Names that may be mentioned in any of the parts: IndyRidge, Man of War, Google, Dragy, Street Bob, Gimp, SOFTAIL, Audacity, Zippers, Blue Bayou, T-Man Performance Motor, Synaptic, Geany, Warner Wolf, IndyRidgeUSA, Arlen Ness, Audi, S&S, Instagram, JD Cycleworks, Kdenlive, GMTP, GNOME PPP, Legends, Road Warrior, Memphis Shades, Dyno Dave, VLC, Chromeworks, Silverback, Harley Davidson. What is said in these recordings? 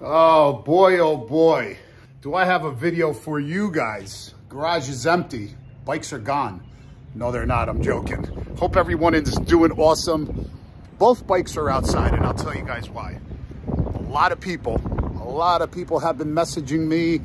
Oh boy, do I have a video for you guys. Garage is empty, bikes are gone. No, they're not, I'm joking. Hope everyone is doing awesome. Both bikes are outside and I'll tell you guys why. A lot of people have been messaging me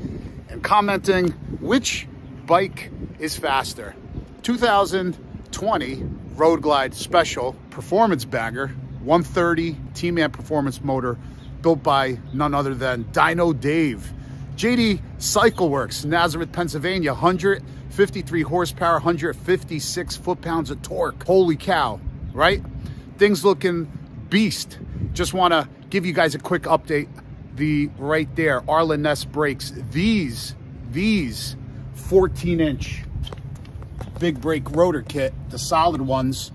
and commenting, which bike is faster? 2020 Road Glide Special Performance Bagger, 130 T-Man Performance Motor, built by none other than Dyno Dave. JD Cycleworks, Nazareth, Pennsylvania, 153 horsepower, 156 foot-pounds of torque. Holy cow, right? Things looking beast. Just want to give you guys a quick update. The right there, Arlen Ness brakes. These 14-inch big brake rotor kit, the solid ones,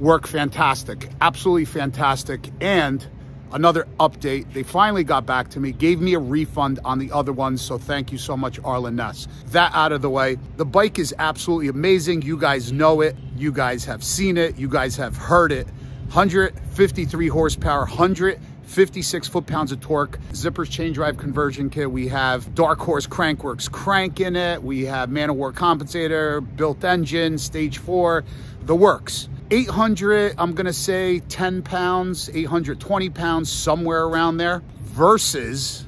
work fantastic. Absolutely fantastic. And another update, they finally got back to me, gave me a refund on the other one, so thank you so much, Arlen Ness. That out of the way, the bike is absolutely amazing. You guys know it, you guys have seen it, you guys have heard it. 153 horsepower, 156 foot-pounds of torque. Zippers chain drive conversion kit, we have Dark Horse Crankworks crank in it, we have Man of War compensator, built engine, stage 4, the works. 800, I'm gonna say 10 pounds, 820 pounds, somewhere around there, versus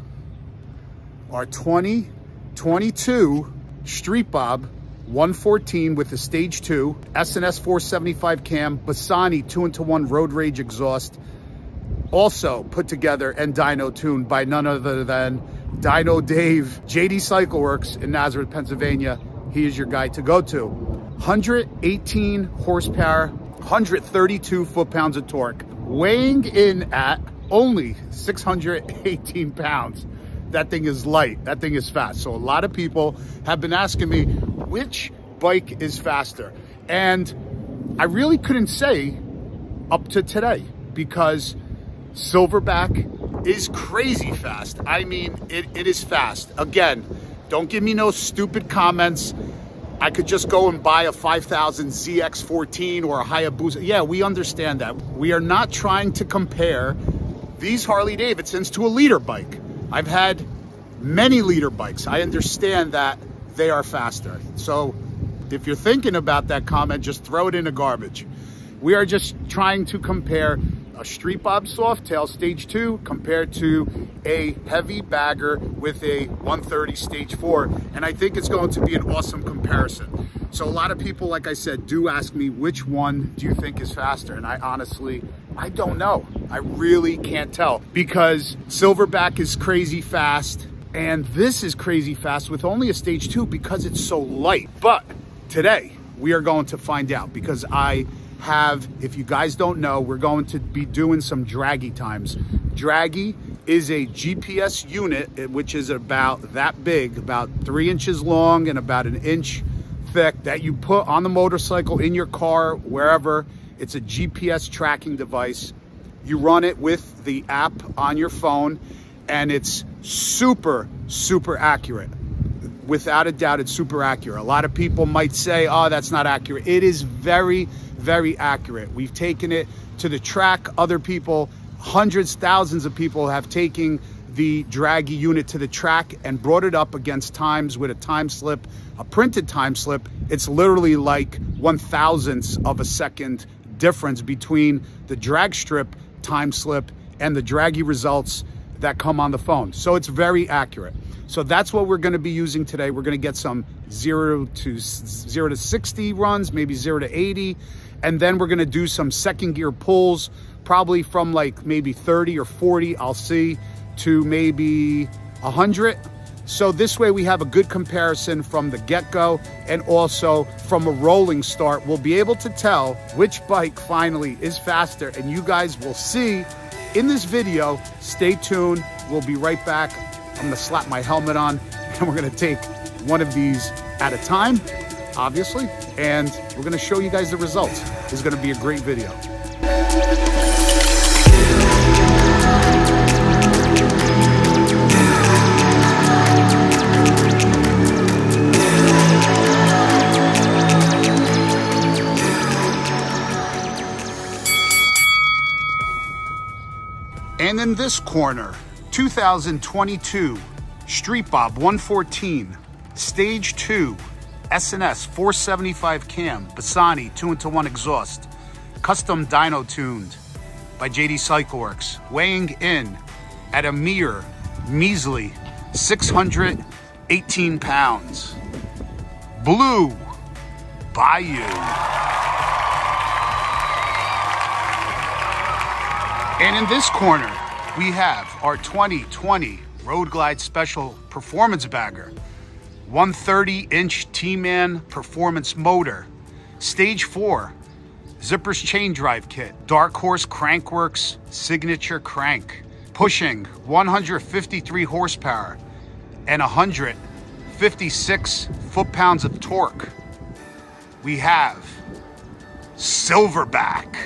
our 2022 Street Bob 114 with the stage 2, S&S 475 cam, Bassani 2-into-1 Road Rage exhaust, also put together and dyno tuned by none other than Dyno Dave, JD Cycleworks in Nazareth, Pennsylvania. He is your guy to go to. 118 horsepower, 132 foot-pounds of torque, weighing in at only 618 pounds. That thing is light, that thing is fast. So a lot of people have been asking me, which bike is faster? And I really couldn't say up to today because Silverback is crazy fast. I mean, it is fast. Again, don't give me no stupid comments. I could just go and buy a 5000 ZX14 or a Hayabusa. Yeah, we understand that. We are not trying to compare these Harley Davidsons to a liter bike. I've had many liter bikes. I understand that they are faster. So if you're thinking about that comment, just throw it in the garbage. We are just trying to compare a Street Bob Softail Stage 2 compared to a heavy bagger with a 130 Stage 4. And I think it's going to be an awesome comparison. So a lot of people, like I said, do ask me, which one do you think is faster? And I honestly, I don't know. I really can't tell because Silverback is crazy fast and this is crazy fast with only a Stage 2 because it's so light. But today we are going to find out because I have, if you guys don't know, we're going to be doing some Dragy times. Dragy is a GPS unit, which is about that big, about 3 inches long and about 1 inch thick, that you put on the motorcycle, in your car, wherever. It's a GPS tracking device. You run it with the app on your phone and it's super, super accurate. Without a doubt, it's super accurate. A lot of people might say, oh, that's not accurate. It is very, very accurate. We've taken it to the track. Other people, hundreds, thousands of people have taken the Dragy unit to the track and brought it up against times with a time slip, a printed time slip. It's literally like 1,000ths of a second difference between the drag strip time slip and the Dragy results that come on the phone. So it's very accurate. So that's what we're going to be using today. We're going to get some 0 to 60 runs, maybe 0 to 80, and then we're going to do some second gear pulls, probably from like maybe 30 or 40, I'll see, to maybe 100. So this way we have a good comparison from the get-go, and also from a rolling start we'll be able to tell which bike finally is faster, and you guys will see in this video. Stay tuned, we'll be right back. I'm gonna slap my helmet on and we're gonna take one of these at a time, obviously, and we're gonna show you guys the results. It's gonna be a great video. And in this corner, 2022 Street Bob 114, Stage 2, S&S 475 cam, Bassani 2-into-1 exhaust, custom dyno tuned by JD Cycleworks, weighing in at a mere measly 618 pounds. Blue Bayou. And in this corner, we have our 2020 Road Glide Special Performance Bagger, 130-inch T-Man Performance Motor, Stage 4, Zippers Chain Drive Kit, Dark Horse Crankworks Signature Crank, pushing 153 horsepower and 156 foot-pounds of torque. We have Silverback.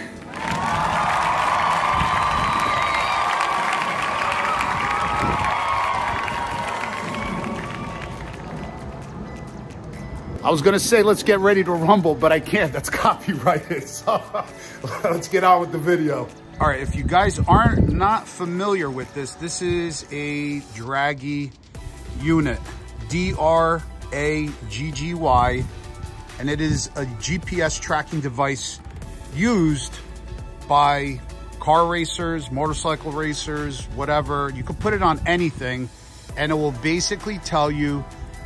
I was gonna say, let's get ready to rumble, but I can't, that's copyrighted, so let's get on with the video. All right, if you guys aren't not familiar with this, this is a Dragy unit, D-R-A-G-G-Y, and it is a GPS tracking device used by car racers, motorcycle racers, whatever. You can put it on anything, and it will basically tell you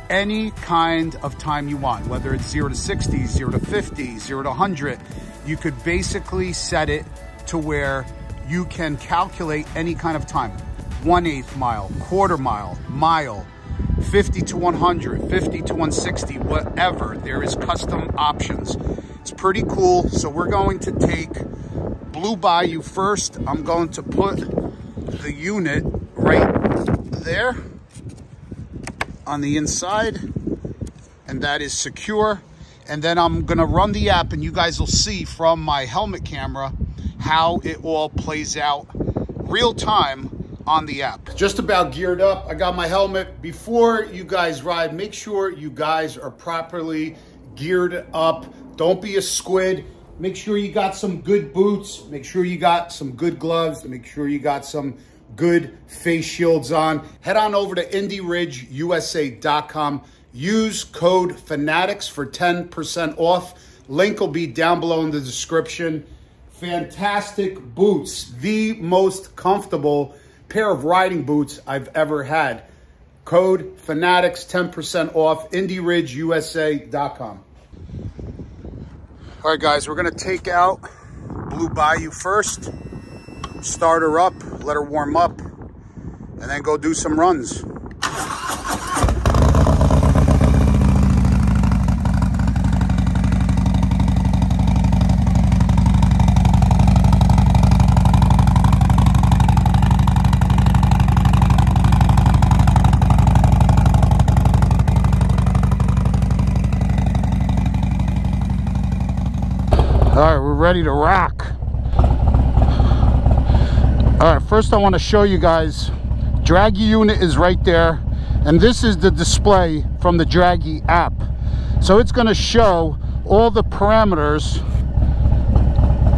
any kind of time you want, whether it's 0 to 60, 0 to 50, 0 to 100, you could basically set it to where you can calculate any kind of time. 1/8 mile, quarter mile, mile, 50 to 100, 50 to 160, whatever. There is custom options. It's pretty cool. So we're going to take Blue Bayou first. I'm going to put the unit right there on the inside, and that is secure. And then I'm gonna run the app, and you guys will see from my helmet camera how it all plays out real time on the app. Just about geared up. I got my helmet. Before you guys ride, make sure you guys are properly geared up. Don't be a squid. Make sure you got some good boots. Make sure you got some good gloves. Make sure you got some good face shields on. Head on over to IndyRidgeUSA.com. Use code Fanatics for 10% off. Link will be down below in the description. Fantastic boots. The most comfortable pair of riding boots I've ever had. Code Fanatics, 10% off, IndyRidgeUSA.com. All right, guys, we're going to take out Blue Bayou first. Start her up, let her warm up, and then go do some runs. All right, we're ready to rock. All right, first I want to show you guys, Dragy unit is right there, and this is the display from the Dragy app. So it's going to show all the parameters.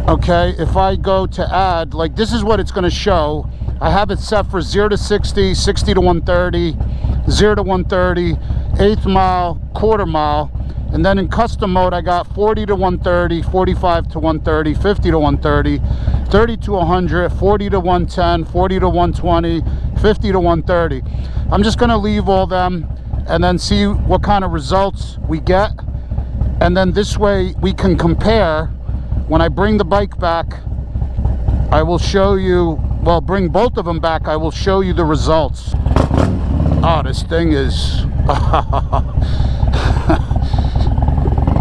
Okay, if I go to add, like this is what it's going to show. I have it set for 0 to 60, 60 to 130, 0 to 130, 1/8 mile, quarter mile, and then in custom mode I got 40 to 130, 45 to 130, 50 to 130, 30 to 100, 40 to 110, 40 to 120, 50 to 130. I'm just going to leave all them and then see what kind of results we get. And then this way we can compare. When I bring the bike back, I will show you, well, bring both of them back, I will show you the results. Oh, this thing is...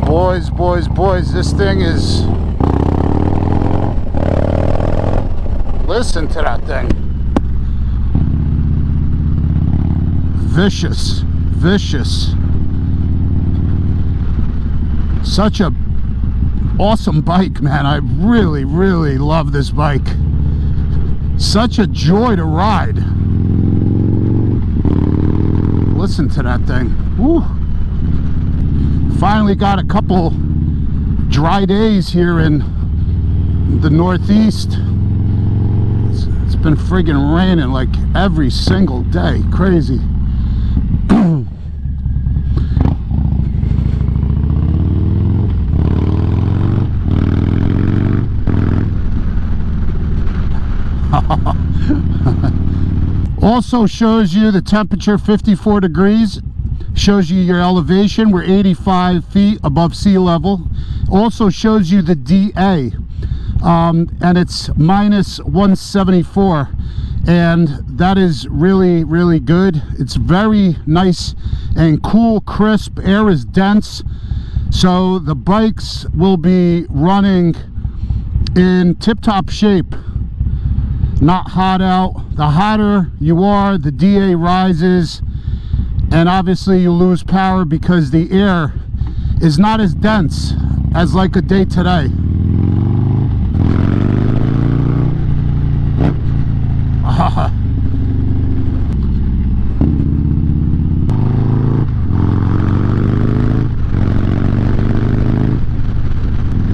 boys, boys, boys, this thing is... Listen to that thing. Vicious, vicious. Such a awesome bike, man. I really, really love this bike. Such a joy to ride. Listen to that thing. Woo. Finally got a couple dry days here in the Northeast. It's been friggin' raining like every single day. Crazy. Also shows you the temperature, 54 degrees. Shows you your elevation. We're 85 feet above sea level. Also shows you the DA, and it's -174, and that is really, really good. It's very nice and cool, crisp. Air is dense, so the bikes will be running in tip-top shape. Not hot out. The hotter you are, the DA rises, and obviously you lose power because the air is not as dense as like a day today.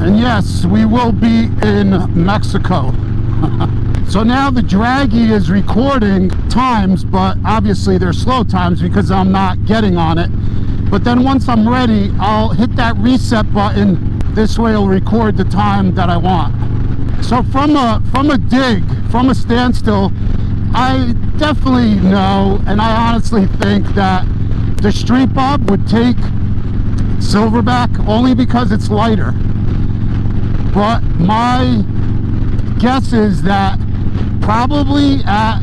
And yes, we will be in Mexico. So now the Dragy is recording times, but obviously they're slow times because I'm not getting on it. But then once I'm ready, I'll hit that reset button. This way it'll record the time that I want. So from a standstill, I definitely know, and I honestly think that the Street Bob would take Silverback only because it's lighter. But my guess is that probably at,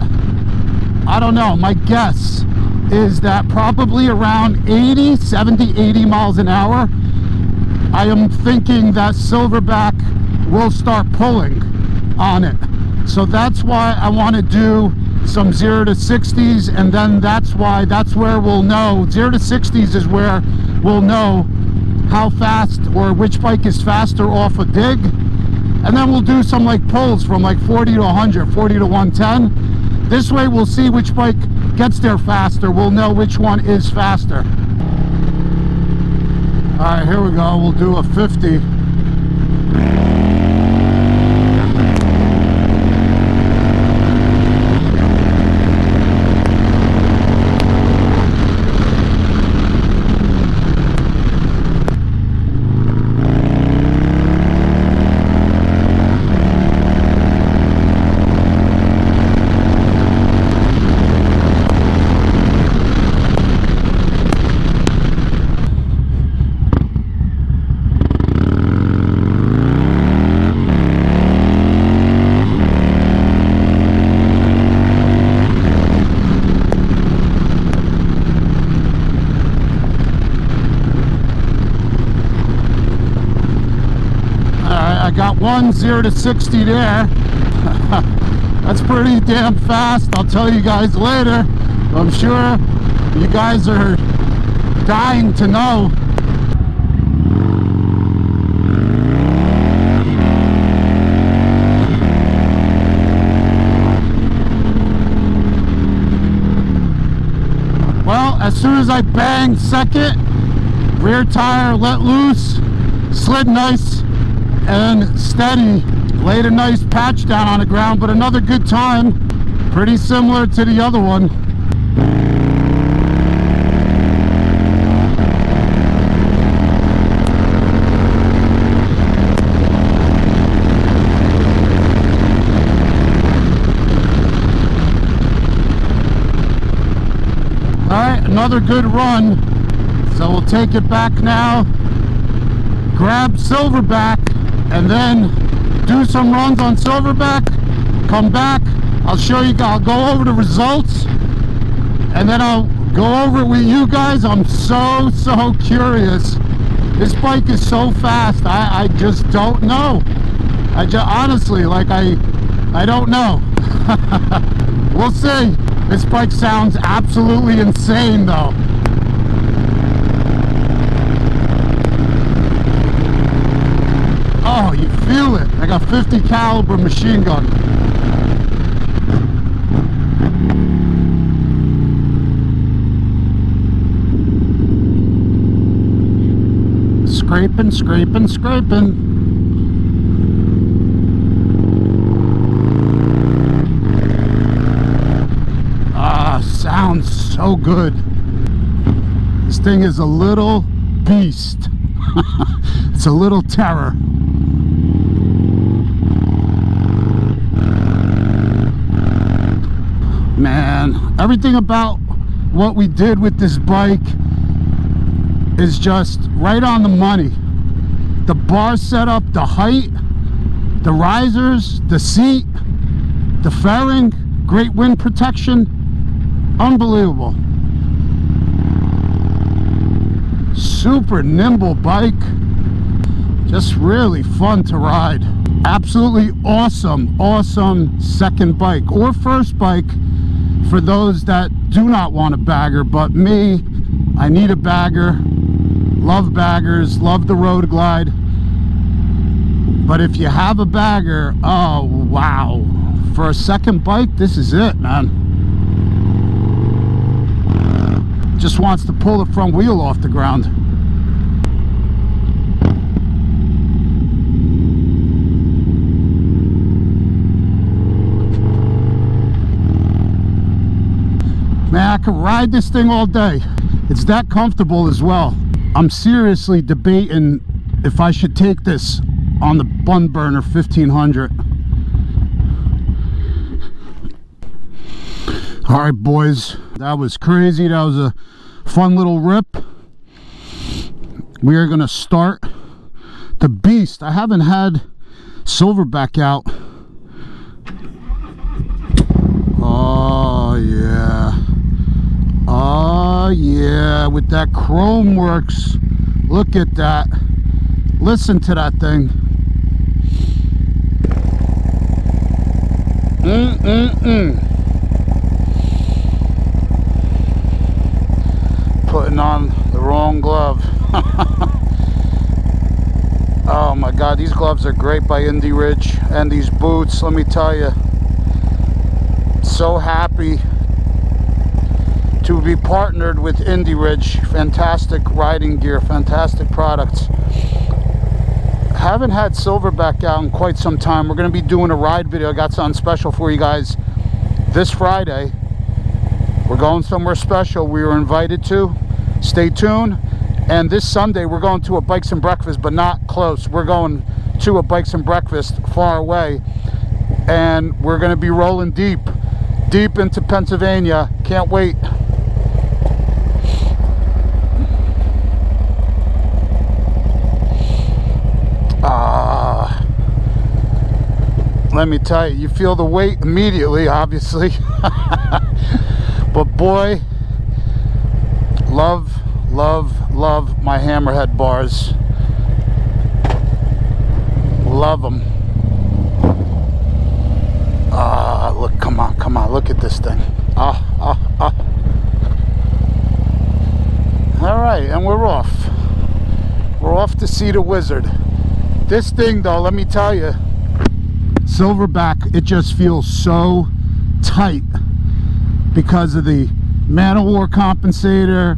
I don't know, my guess is that probably around 80 miles an hour, I am thinking that Silverback will start pulling on it. So that's why I want to do some 0 to 60s, and then that's where we'll know. 0 to 60s is where we'll know how fast or which bike is faster off a dig. And then we'll do some like pulls from like 40 to 100, 40 to 110. This way we'll see which bike gets there faster. We'll know which one is faster. All right, here we go. We'll do a 50. Got 1 0 to 60 there. That's pretty damn fast. I'll tell you guys later. I'm sure you guys are dying to know. Well, as soon as I banged second, rear tire let loose, slid nice and steady, laid a nice patch down on the ground, but another good time, pretty similar to the other one. All right, another good run. So we'll take it back now, grab Silverback, and then do some runs on Silverback, come back, I'll show you, I'll go over the results, and then I'll go over it with you guys. I'm so curious. This bike is so fast, I just don't know. I just honestly, like, I don't know. We'll see. This bike sounds absolutely insane though. Oh, you feel it, like a 50 caliber machine gun. Scraping, scraping, scraping. sounds so good. This thing is a little beast. It's a little terror. Man, everything about what we did with this bike is just right on the money. The bar setup, the height, the risers, the seat, the fairing, great wind protection, unbelievable. Super nimble bike, just really fun to ride. Absolutely awesome, awesome second bike or first bike for those that do not want a bagger, but me, I need a bagger. Love baggers, love the Road Glide. But if you have a bagger, oh wow, for a second bike, this is it, man. Just wants to pull the front wheel off the ground. Man, I could ride this thing all day. It's that comfortable as well. I'm seriously debating if I should take this on the Bun Burner 1500. All right, boys, that was crazy. That was a fun little rip. We are gonna start the beast. I haven't had Silverback out. Oh yeah. Oh yeah, with that Chromeworks. Look at that. Listen to that thing. Putting on the wrong glove. Oh my God, these gloves are great by Indy Ridge. And these boots, let me tell you. So happy to be partnered with Indy Ridge. Fantastic riding gear, fantastic products. Haven't had Silverback out in quite some time. We're gonna be doing a ride video. I got something special for you guys this Friday. We're going somewhere special we were invited to. Stay tuned. And this Sunday, we're going to a Bikes and Breakfast, but not close. We're going to a Bikes and Breakfast far away. And we're gonna be rolling deep, deep into Pennsylvania. Can't wait. Let me tell you, you feel the weight immediately, obviously. But boy, love, love, love my hammerhead bars. Love them. Ah, look, come on, come on, look at this thing. Ah, ah, ah. All right, and we're off. We're off to see the wizard. This thing, though, let me tell you, Silverback, it just feels so tight because of the Man of War compensator,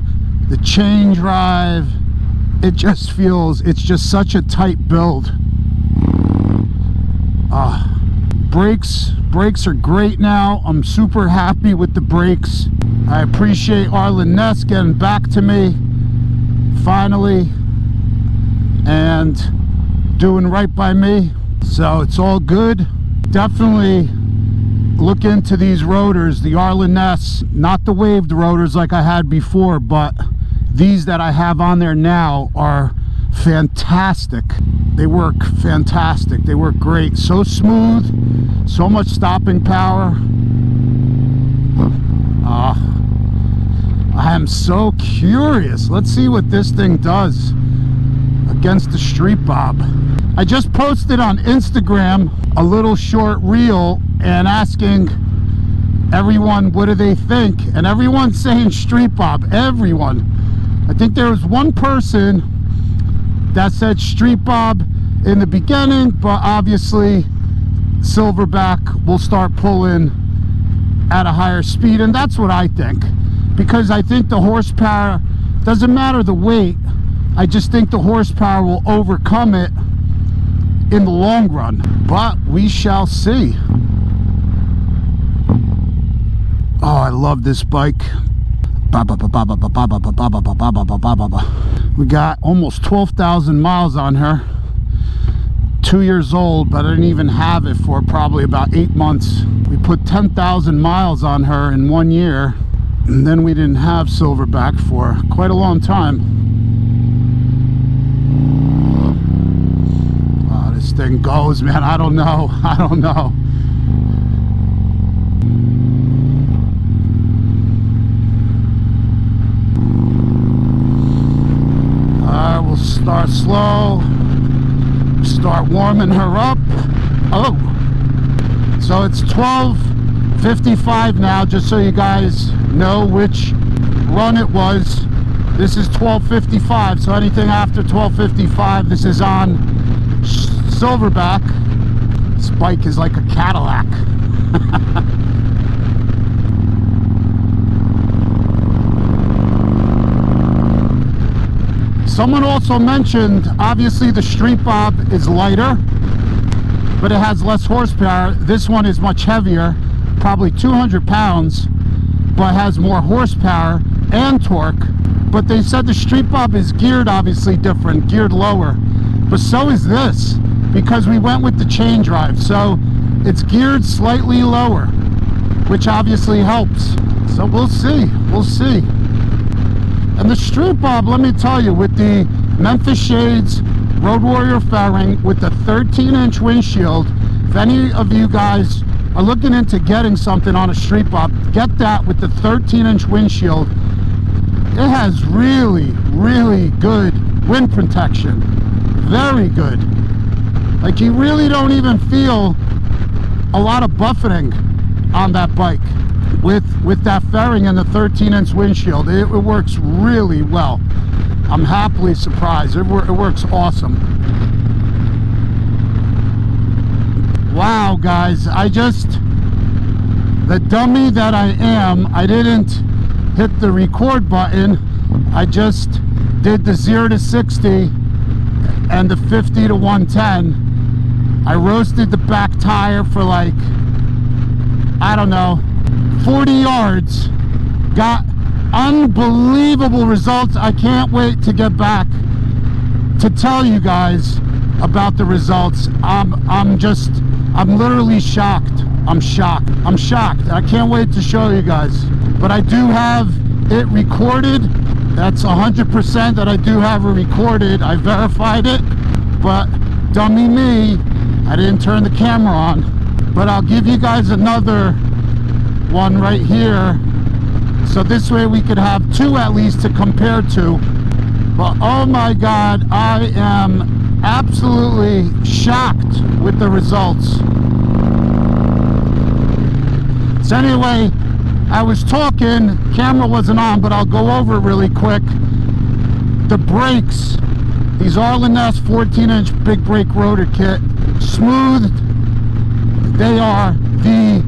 the chain drive. It just feels, it's just such a tight build. Brakes are great now. I'm super happy with the brakes. I appreciate Arlen Ness getting back to me finally and doing right by me. So it's all good. Definitely look into these rotors, the Arlen Ness, not the waved rotors like I had before, but these that I have on there now are fantastic. They work fantastic. They work great. So smooth, so much stopping power. I am so curious. Let's see what this thing does against the Street Bob. I just posted on Instagram a little short reel and asking everyone what do they think, and everyone's saying Street Bob. Everyone. I think there was one person that said Street Bob in the beginning, but obviously Silverback will start pulling at a higher speed, and that's what I think, because I think the horsepower doesn't matter, the weight. I just think the horsepower will overcome it in the long run, but we shall see. Oh, I love this bike. We got almost 12,000 miles on her. 2 years old, but I didn't even have it for probably about 8 months. We put 10,000 miles on her in 1 year, and then we didn't have Silverback for quite a long time. Wow, this thing goes, man. I don't know. I don't know. We'll start slow, start warming her up. Oh, so it's 12:55 now, just so you guys know which run it was. This is 12:55, so anything after 12:55, this is on Silverback. This bike is like a Cadillac. Someone also mentioned, obviously the Street Bob is lighter, but it has less horsepower. This one is much heavier, probably 200 pounds, but has more horsepower and torque. But they said the Street Bob is geared obviously different, geared lower. But so is this, because we went with the chain drive. So it's geared slightly lower, which obviously helps. So we'll see, we'll see. And the Street Bob, let me tell you, with the Memphis Shades Road Warrior fairing with the 13-inch windshield, if any of you guys are looking into getting something on a Street Bob, get that with the 13-inch windshield. It has really, really good wind protection. Very good. Like, you really don't even feel a lot of buffeting on that bike. With that fairing and the 13-inch windshield, it works really well. I'm happily surprised. It works awesome. Wow, guys, the dummy that I am, I didn't hit the record button. I just did the 0 to 60 and the 50 to 110. I roasted the back tire for like, I don't know, 40 yards. Got unbelievable results. I can't wait to get back to tell you guys about the results. I'm literally shocked. I'm shocked. I can't wait to show you guys. But I do have it recorded. That's 100% that I do have it recorded. I verified it, but dummy me, I didn't turn the camera on. But I'll give you guys another one right here, so this way we could have two at least to compare to. But oh my god, I am absolutely shocked with the results. So anyway, I was talking, camera wasn't on, but I'll go over really quick the brakes. These Arlen Ness 14-inch big brake rotor kit, smoothed. They are the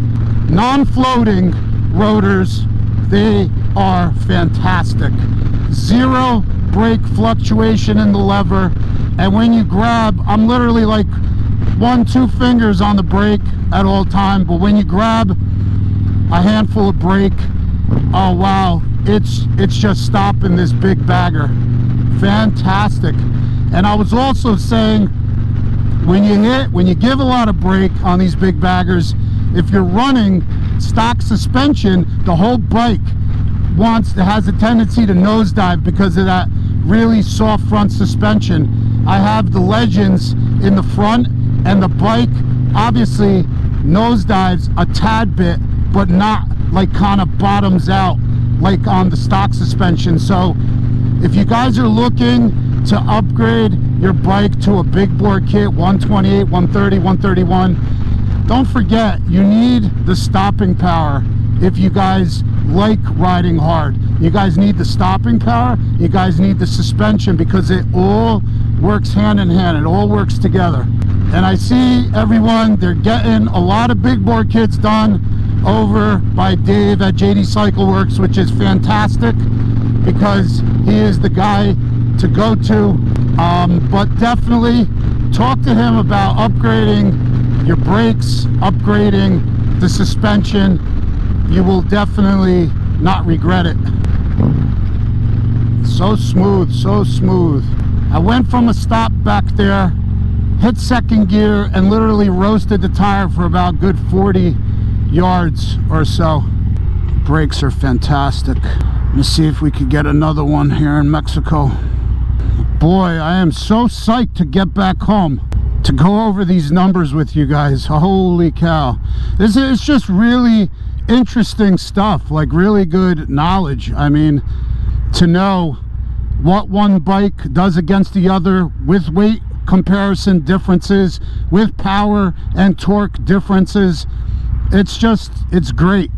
non-floating rotors. They are fantastic. Zero brake fluctuation in the lever, and when you grab, I'm literally like 1-2 fingers on the brake at all time, but when you grab a handful of brake, oh wow, it's just stopping this big bagger. Fantastic. And I was also saying, when you give a lot of brake on these big baggers, if you're running stock suspension, the whole bike has a tendency to nosedive because of that really soft front suspension. I have the Legends in the front, and the bike obviously nosedives a tad bit, but not like kind of bottoms out like on the stock suspension. So if you guys are looking to upgrade your bike to a big board kit, 128, 130, 131, don't forget, you need the stopping power. If you guys like riding hard, you guys need the stopping power, you guys need the suspension, because it all works hand in hand, it all works together. And I see everyone, they're getting a lot of big board kits done over by Dave at JD Cycleworks, which is fantastic because he is the guy to go to. But definitely talk to him about upgrading your brakes, upgrading the suspension, you will definitely not regret it. So smooth, so smooth. I went from a stop back there, hit second gear, and literally roasted the tire for about good 40 yards or so. Brakes are fantastic. Let's see if we could get another one here in Mexico. Boy, I am so psyched to get back home, to go over these numbers with you guys. Holy cow. This is just really interesting stuff, like really good knowledge. I mean, to know what one bike does against the other with weight comparison differences, with power and torque differences. It's just, it's great.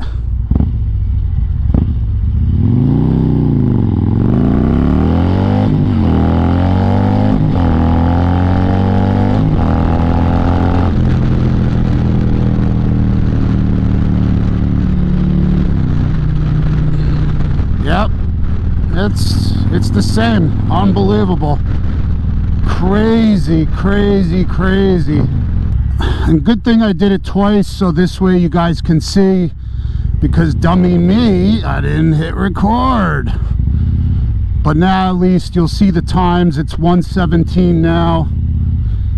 It's the same. Unbelievable. Crazy, crazy, crazy. And good thing I did it twice, so this way you guys can see, because dummy me, I didn't hit record. But now at least you'll see the times. It's 1:17 now.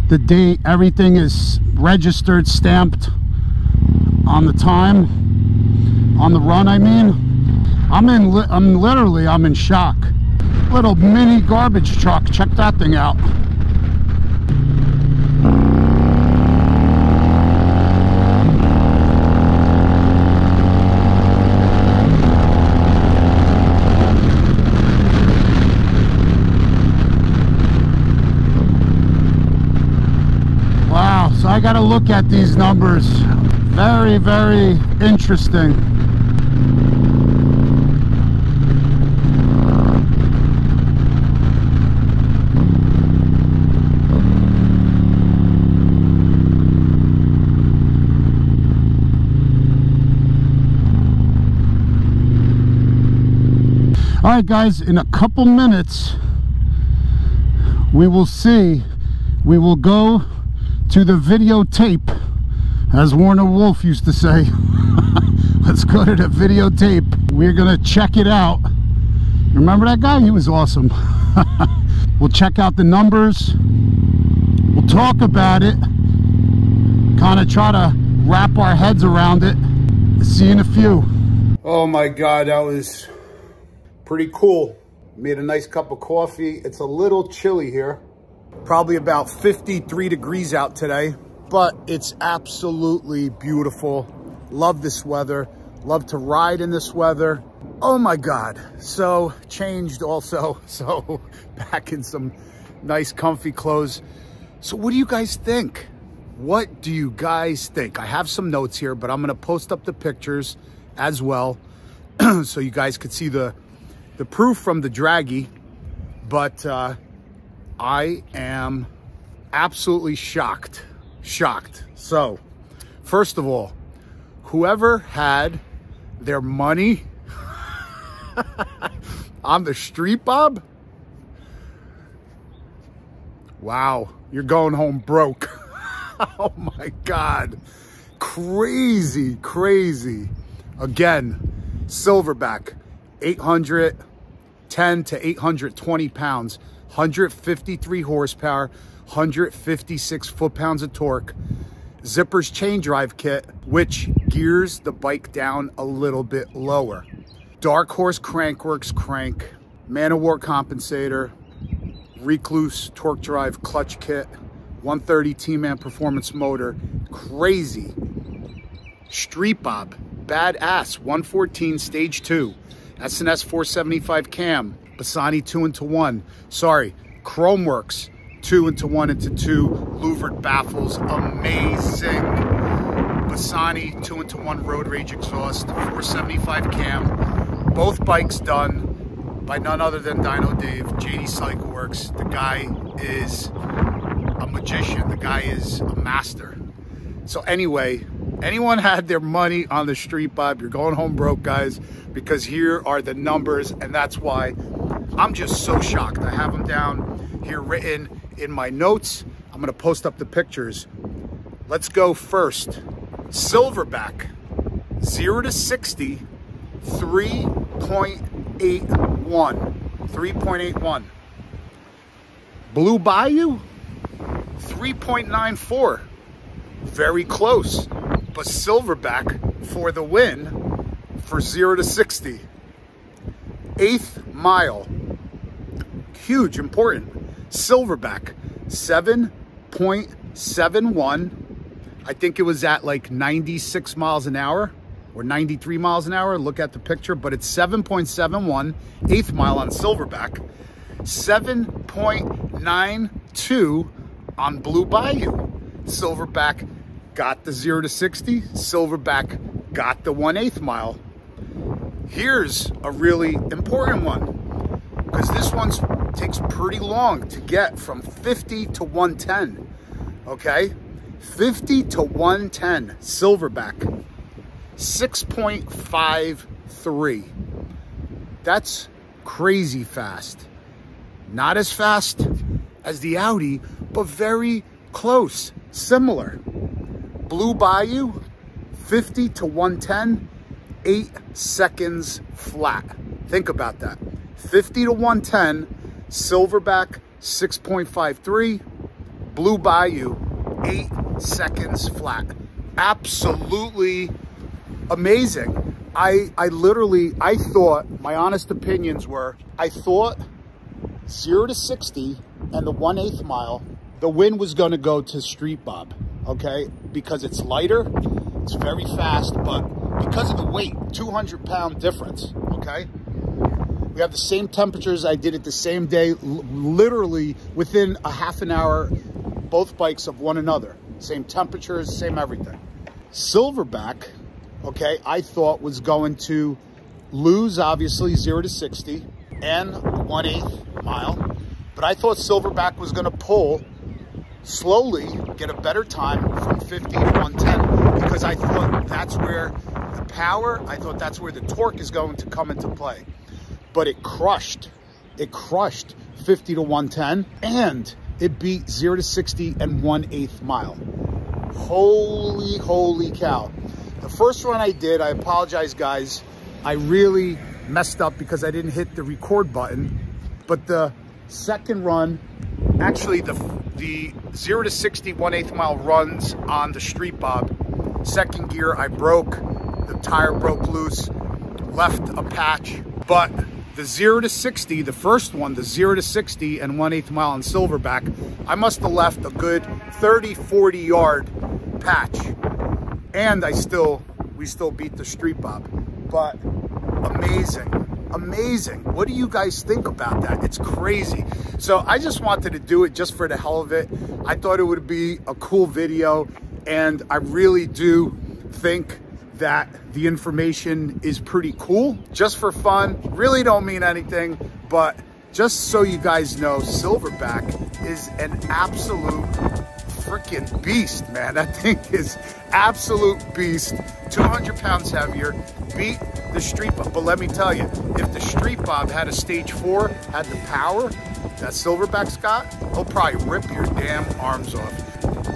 The date, everything is registered, stamped on the time, on the run, I mean. I'm literally in shock. Little mini garbage truck, check that thing out. Wow, so I gotta look at these numbers. Very, very interesting. All right, guys, in a couple minutes, we will see. We will go to the videotape, as Warner Wolf used to say. Let's go to the videotape. We're going to check it out. Remember that guy? He was awesome. We'll check out the numbers. We'll talk about it. Kind of try to wrap our heads around it. See you in a few. Oh, my God, that was... pretty cool. Made a nice cup of coffee. It's a little chilly here. Probably about 53 degrees out today, but it's absolutely beautiful. Love this weather. Love to ride in this weather. Oh my God. So changed also. So back in some nice comfy clothes. So what do you guys think? What do you guys think? I have some notes here, but I'm gonna post up the pictures as well so you guys could see the proof from the Dragy, but I am absolutely shocked, shocked. So first of all, whoever had their money on the Street Bob, wow, you're going home broke. Oh my God, crazy, crazy. Again, Silverback. 810 to 820 pounds, 153 horsepower, 156 foot-pounds of torque. Zippers chain drive kit, which gears the bike down a little bit lower. Dark Horse Crankworks crank, Man of War compensator, Recluse torque drive clutch kit, 130 T-Man Performance Motor, crazy. Street Bob, badass, 114 stage 2. S&S 475 cam, Bassani 2-into-1, sorry, Chromeworks 2-into-1 into 2, louvered baffles, amazing. Bassani 2-into-1 road rage exhaust, 475 cam, both bikes done by none other than Dyno Dave, JD Cycleworks. The guy is a magician, the guy is a master. So anyway, anyone had their money on the Street Bob, you're going home broke, guys, because here are the numbers, and that's why I'm just so shocked. I have them down here written in my notes. I'm going to post up the pictures. Let's go first. Silverback, 0 to 60, 3.81. 3.81. Blue Bayou, 3.94. Very close. But Silverback for the win for 0 to 60. Eighth mile. Huge, important. Silverback, 7.71. I think it was at like 96 miles an hour or 93 miles an hour. Look at the picture, but it's 7.71, eighth mile on Silverback, 7.92 on Blue Bayou. Silverback got the 0 to 60. Silverback got the 1/8 mile. Here's a really important one because this one takes pretty long to get from 50 to 110, okay? 50 to 110, Silverback, 6.53. That's crazy fast. Not as fast as the Audi, but very close, similar. Blue Bayou, 50 to 110, 8 seconds flat. Think about that. 50 to 110, Silverback, 6.53, Blue Bayou, 8 seconds flat. Absolutely amazing. I thought, my honest opinions were, I thought 0 to 60 and the 1/8 mile, the win was going to go to Street Bob, okay? Because it's lighter, it's very fast, but because of the weight, 200-pound difference, okay? We have the same temperatures. I did it the same day, literally within a half an hour, both bikes of one another. Same temperatures, same everything. Silverback, okay, I thought was going to lose, obviously, 0 to 60 and 1/8 mile. But I thought Silverback was going to pull slowly, get a better time from 50 to 110 because I thought that's where the power, I thought that's where the torque is going to come into play. But it crushed. It crushed 50 to 110 and it beat 0 to 60 and 1/8 mile. Holy, holy cow. The first one I did, I apologize, guys. I really messed up because I didn't hit the record button. But the second run, actually the 0 to 60, 1/8 mile runs on the Street Bob. Second gear, I broke. The tire broke loose, left a patch. But the 0 to 60, the first one, the 0 to 60 and 1/8 mile on Silverback, I must have left a good 30, 40 yard patch. And we still beat the Street Bob. But amazing, amazing. What do you guys think about that? It's crazy. So I just wanted to do it just for the hell of it. I thought it would be a cool video. And I really do think that the information is pretty cool, just for fun, really don't mean anything, but just so you guys know, Silverback is an absolute freaking beast, man. That thing is absolute beast, 200 pounds heavier, beat the Street Bob. But let me tell you, if the Street Bob had a stage 4, had the power that Silverback's got, he'll probably rip your damn arms off.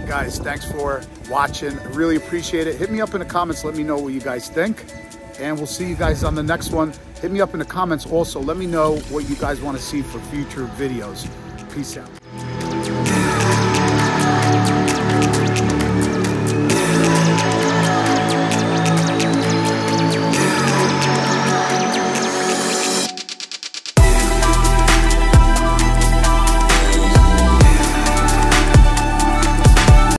Guys, thanks for watching. I really appreciate it. Hit me up in the comments. Let me know what you guys think. And we'll see you guys on the next one. Hit me up in the comments also. Let me know what you guys want to see for future videos. Peace out.